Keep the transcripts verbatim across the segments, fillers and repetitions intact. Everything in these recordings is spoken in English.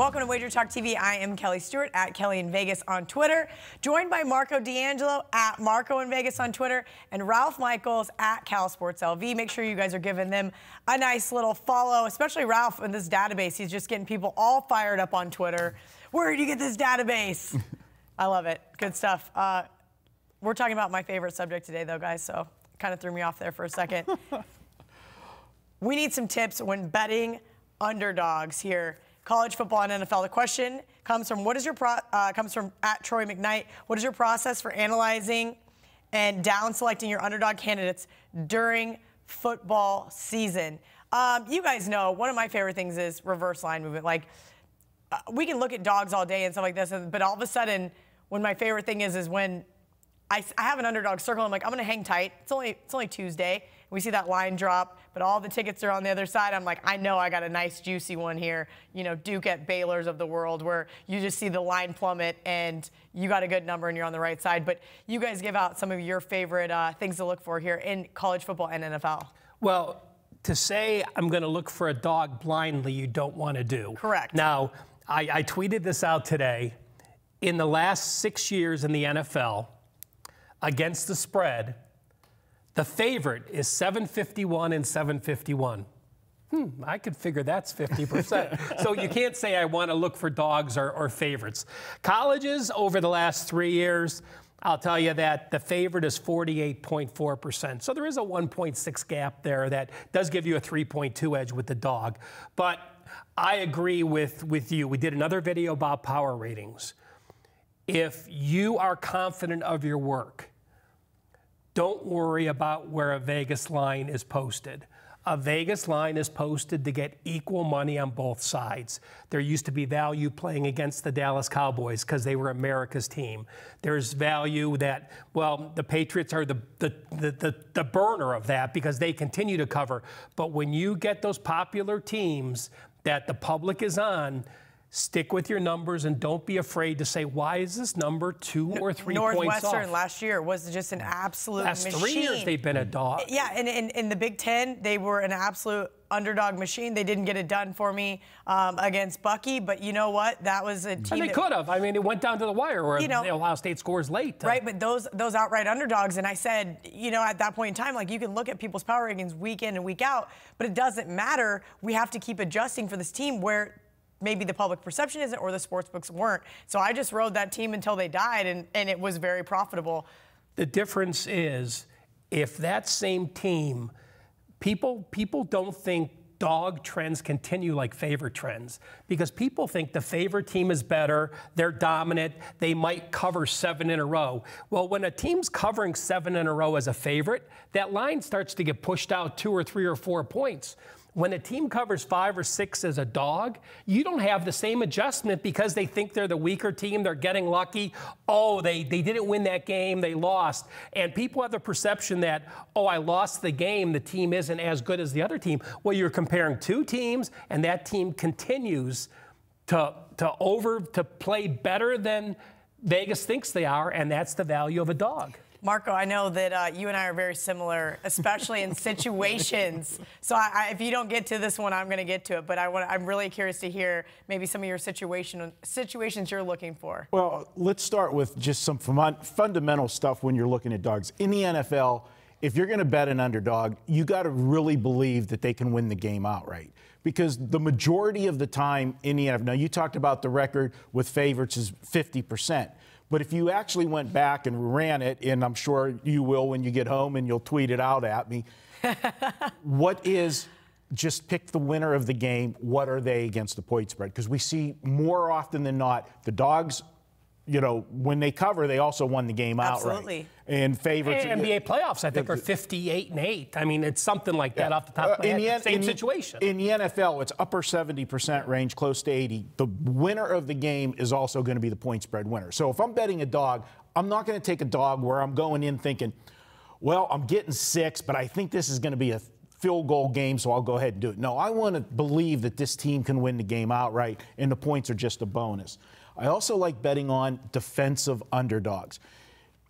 Welcome to WagerTalk T V. I am Kelly Stewart at Kelly in Vegas on Twitter, joined by Marco D'Angelo at Marco in Vegas on Twitter, and Ralph Michaels at CalSportsLV. Make sure you guys are giving them a nice little follow, especially Ralph in this database. He's just getting people all fired up on Twitter. Where do you get this database? I love it. Good stuff. Uh, we're talking about my favorite subject today, though, guys, so kind of threw me off there for a second. We need some tips when betting underdogs here. College football and N F L. The question comes from what is your pro uh, comes from at Troy McKnight. What is your process for analyzing and down selecting your underdog candidates during football season? Um, you guys know one of my favorite things is reverse line movement. Like uh, we can look at dogs all day and stuff like this, but all of a sudden, when my favorite thing is is when I, I have an underdog circle. I'm like, I'm gonna hang tight. It's only it's only Tuesday. We see that line drop, but all the tickets are on the other side. I'm like, I know I got a nice juicy one here. You know, Duke at Baylor's of the world where you just see the line plummet and you got a good number and you're on the right side. But you guys give out some of your favorite uh, things to look for here in college football and N F L. Well, to say I'm going to look for a dog blindly, you don't want to do. Correct. Now, I, I tweeted this out today. In the last six years in the N F L, against the spread, the favorite is seven fifty-one and seven fifty-one. Hmm, I could figure that's fifty percent. So you can't say I want to look for dogs or, or favorites. Colleges over the last three years, I'll tell you that the favorite is forty-eight point four percent. So there is a one point six gap there that does give you a three point two edge with the dog. But I agree with, with you. We did another video about power ratings. If you are confident of your work, don't worry about where a Vegas line is posted. A Vegas line is posted to get equal money on both sides. There used to be value playing against the Dallas Cowboys because they were America's team. There's value that, well, the Patriots are the, the, the, the, the burner of that because they continue to cover. But when you get those popular teams that the public is on, stick with your numbers and don't be afraid to say, why is this number two or three points off? Northwestern last year was just an absolute machine. Last three years they've been a dog. Yeah, and in, in the Big Ten, they were an absolute underdog machine. They didn't get it done for me um, against Bucky, but you know what? That was a team. And they could have. I mean, it went down to the wire where you know, Ohio State scores late. Right, but those those outright underdogs, and I said, you know, at that point in time, like, you can look at people's power rankings week in and week out, but it doesn't matter. We have to keep adjusting for this team where maybe the public perception isn't or the sports books weren't. So I just rode that team until they died, and, and it was very profitable. The difference is if that same team, people, people don't think dog trends continue like favor trends because people think the favor team is better, they're dominant, they might cover seven in a row. Well, when a team's covering seven in a row as a favorite, that line starts to get pushed out two or three or four points. When a team covers five or six as a dog, you don't have the same adjustment because they think they're the weaker team, they're getting lucky. Oh, they, they didn't win that game, they lost. And people have the perception that, oh, I lost the game, the team isn't as good as the other team. Well, you're comparing two teams, and that team continues to, to, over, to play better than Vegas thinks they are, and that's the value of a dog. Marco, I know that uh, you and I are very similar, especially in situations. So I, I, if you don't get to this one, I'm going to get to it. But I want, I'm really curious to hear maybe some of your situation, situations you're looking for. Well, let's start with just some fundamental stuff when you're looking at dogs. In the N F L, if you're going to bet an underdog, you got to really believe that they can win the game outright. Because the majority of the time in the N F L, now you talked about the record with favorites is fifty percent. But if you actually went back and ran it, and I'm sure you will when you get home and you'll tweet it out at me, what is just pick the winner of the game, what are they against the point spread? Because we see more often than not, the dogs, you know, when they cover, they also won the game outright. Absolutely. And favorites. And N B A playoffs, I think, are fifty-eight and eight. I mean, it's something like that yeah. off the top of my head. Uh, Same in situation. In the N F L, it's upper seventy percent range, close to eighty. The winner of the game is also going to be the point spread winner. So if I'm betting a dog, I'm not going to take a dog where I'm going in thinking, well, I'm getting six, but I think this is going to be a field goal game, so I'll go ahead and do it. No, I want to believe that this team can win the game outright, and the points are just a bonus. I also like betting on defensive underdogs.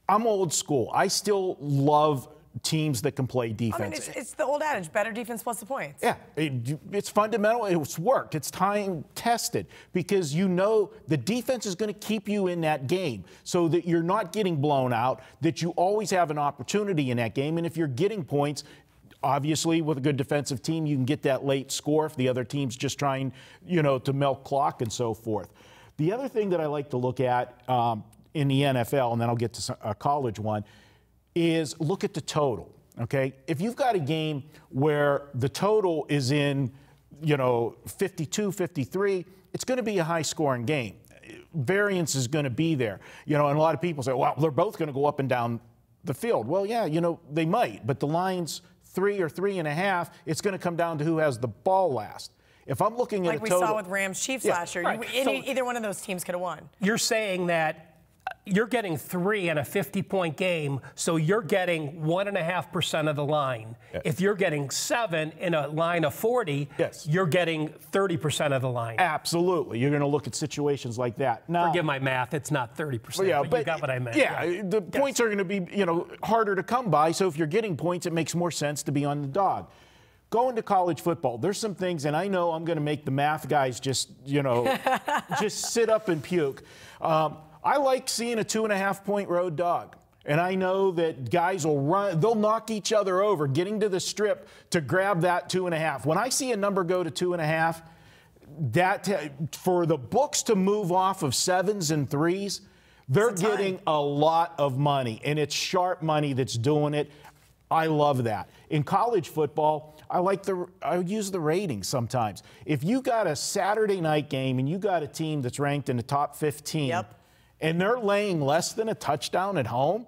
I'm old school. I still love teams that can play defense. I mean, it's, it's the old adage, better defense plus the points. Yeah, it, it's fundamental. It's worked. It's time tested because you know the defense is going to keep you in that game so that you're not getting blown out, that you always have an opportunity in that game. And if you're getting points, obviously, with a good defensive team, you can get that late score if the other team's just trying, you know, to milk clock and so forth. The other thing that I like to look at um, in the N F L, and then I'll get to a college one, is look at the total, okay? If you've got a game where the total is in, you know, fifty-two, fifty-three, it's going to be a high-scoring game. Variance is going to be there. You know, and a lot of people say, well, they're both going to go up and down the field. Well, yeah, you know, they might, but the line's three or three and a half, it's going to come down to who has the ball last. If I'm looking at a total, like we saw with Rams Chiefs yeah, last year, right. you, so, either one of those teams could have won. You're saying that you're getting three in a fifty-point game, so you're getting one and a half percent of the line. Yes. If you're getting seven in a line of forty, yes. you're getting thirty percent of the line. Absolutely, you're going to look at situations like that. Now, forgive my math; it's not thirty percent. Yeah, but, but you got what I meant. Yeah, yeah. the yes. points are going to be, you know, harder to come by. So if you're getting points, it makes more sense to be on the dog. Going to college football, there's some things, and I know I'm going to make the math guys just, you know, just sit up and puke. Um, I like seeing a two-and-a-half-point road dog, and I know that guys will run. They'll knock each other over, getting to the strip to grab that two-and-a-half. When I see a number go to two-and-a-half, that for the books to move off of sevens and threes, they're getting a lot of money, and it's sharp money that's doing it. I love that. In college football, I like the I use the ratings sometimes. If you got a Saturday night game and you got a team that's ranked in the top fifteen, yep. and they're laying less than a touchdown at home,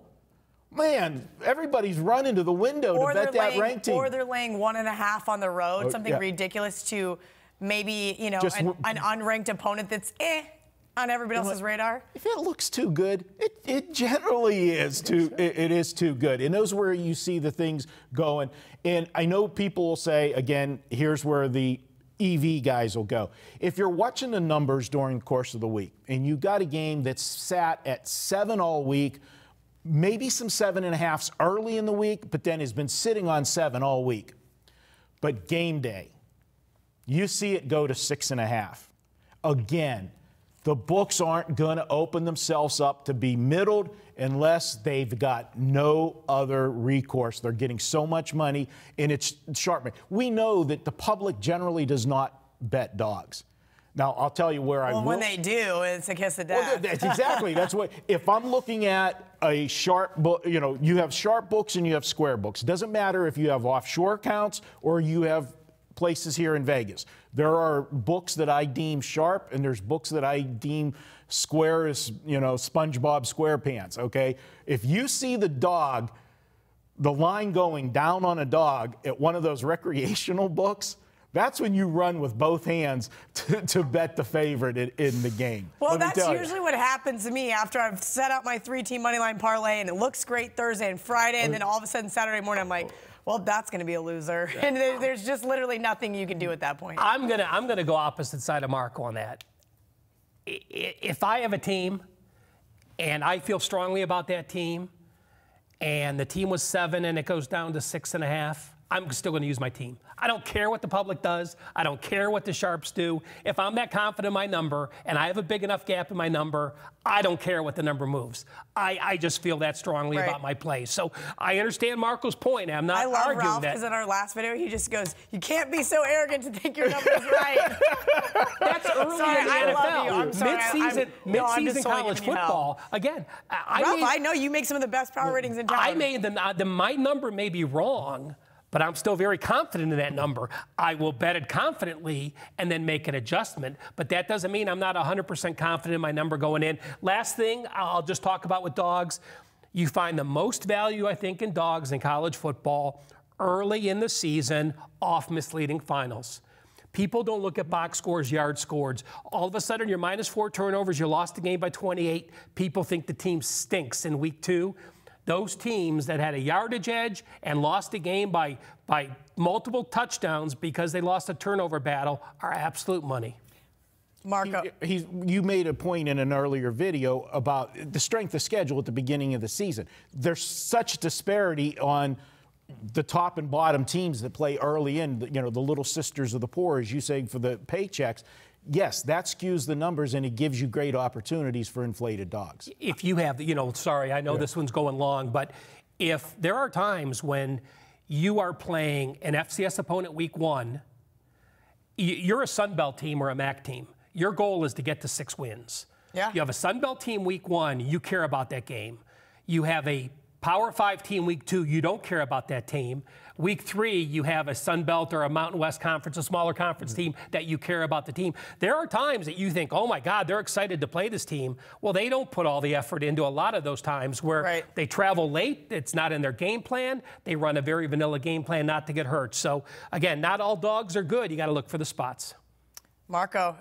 man, everybody's running to the window or to bet that ranked team. Or they're laying one and a half on the road, oh, something yeah. ridiculous to maybe, you know, Just, an, an unranked opponent that's eh on everybody else's look, radar. If it looks too good, it, it generally is too, it, it is too good. And those where you see the things going. And I know people will say, again, here's where the E V guys will go. If you're watching the numbers during the course of the week and you got a game that's sat at seven all week, maybe some seven and a halfs early in the week, but then has been sitting on seven all week. But game day, you see it go to six and a half. Again, the books aren't going to open themselves up to be middled unless they've got no other recourse. They're getting so much money, and it's sharp. We know that the public generally does not bet dogs. Now, I'll tell you where well, I will. Well, when they do, it's a kiss of death. Well, that's exactly. That's what. If I'm looking at a sharp book, you know, you have sharp books and you have square books. It doesn't matter if you have offshore accounts or you have places here in Vegas. There are books that I deem sharp, and there's books that I deem square as, you know, SpongeBob SquarePants, okay? If you see the dog, the line going down on a dog at one of those recreational books, that's when you run with both hands to, to bet the favorite in, in the game. Well, that's usually what happens to me after I've set up my three-team money line parlay, and it looks great Thursday and Friday, and then all of a sudden Saturday morning I'm like, well, that's going to be a loser, yeah. and there's just literally nothing you can do at that point. I'm gonna, I'm gonna go opposite side of Marco on that. If I have a team, and I feel strongly about that team, and the team was seven and it goes down to six and a half, I'm still going to use my team. I don't care what the public does. I don't care what the sharps do. If I'm that confident in my number and I have a big enough gap in my number, I don't care what the number moves. I, I just feel that strongly right. about my play. So I understand Marco's point. I'm not arguing that. I love Ralph because in our last video, he just goes, you can't be so arrogant to think your number's right. That's early sorry, in the I N F L. Love you. I'm sorry. Mid-season, I'm, no, mid-season I'm college football. Again, I, Ralph, I, made, I know you make some of the best power ratings in town. I made them. Uh, the, my number may be wrong, but I'm still very confident in that number. I will bet it confidently and then make an adjustment, but that doesn't mean I'm not one hundred percent confident in my number going in. Last thing I'll just talk about with dogs, you find the most value, I think, in dogs in college football early in the season off misleading finals. People don't look at box scores, yard scores. All of a sudden, you're minus four turnovers, you lost the game by twenty-eight. People think the team stinks in week two. Those teams that had a yardage edge and lost a game by, by multiple touchdowns because they lost a turnover battle are absolute money. Marco. He, he, you made a point in an earlier video about the strength of schedule at the beginning of the season. There's such disparity on – the top and bottom teams that play early in, you know, the little sisters of the poor, as you say, for the paychecks, yes, that skews the numbers and it gives you great opportunities for inflated dogs. If you have, you know, sorry, I know yeah. this one's going long, but if there are times when you are playing an F C S opponent week one, you're a Sunbelt team or a M A C team. Your goal is to get to six wins. Yeah. You have a Sunbelt team week one, you care about that game. You have a Power Five team week two, you don't care about that team. Week three, you have a Sunbelt or a Mountain West conference, a smaller conference mm-hmm. team that you care about the team. There are times that you think, oh my God, they're excited to play this team. Well, they don't put all the effort into a lot of those times where right. they travel late, it's not in their game plan, they run a very vanilla game plan not to get hurt. So again, not all dogs are good. You got to look for the spots. Marco,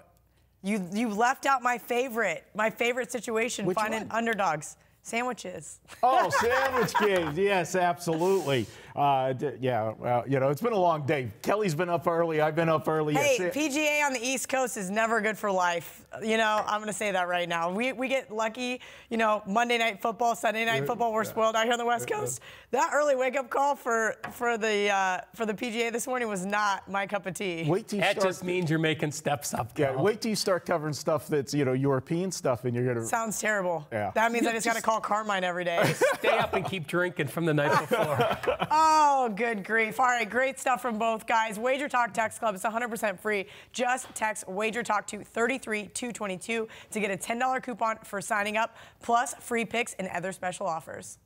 you, you left out my favorite, my favorite situation, Which finding one? underdogs. Sandwiches. Oh, sandwich games. Yes, absolutely. Uh, yeah, well, you know, it's been a long day. Kelly's been up early. I've been up early. Hey, yes. P G A on the East Coast is never good for life. You know, I'm going to say that right now. We, we get lucky, you know, Monday night football, Sunday night football, we're yeah. spoiled out here on the West Coast. That early wake-up call for, for, the, uh, for the P G A this morning was not my cup of tea. Wait till you that start just means you're making steps up, Cal. Yeah, wait till you start covering stuff that's, you know, European stuff and you're going to... Sounds terrible. Yeah. That means I just got to call Carmine every day. Stay up and keep drinking from the night before. Oh, good grief. All right, great stuff from both guys. Wager Talk Text Club is one hundred percent free. Just text Wager Talk to three three two two two to get a ten dollar coupon for signing up, plus free picks and other special offers.